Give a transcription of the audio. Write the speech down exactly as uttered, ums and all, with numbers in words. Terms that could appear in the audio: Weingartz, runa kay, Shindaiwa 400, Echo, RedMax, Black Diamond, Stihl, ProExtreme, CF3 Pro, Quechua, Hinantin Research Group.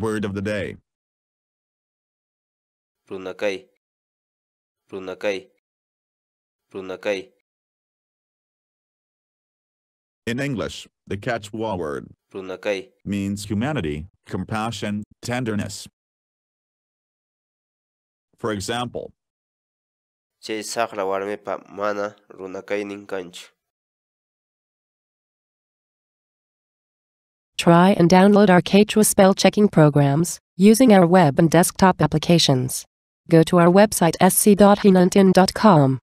Word of the day. Runa kay. Runa kay. Runa kay. In English, the Quechua word runa kay means humanity, compassion, tenderness. For example, Che sakra warme pa mana runa kay nin kanch. Try and download our Quechua spell checking programs using our web and desktop applications. Go to our website s c dot hinantin dot com.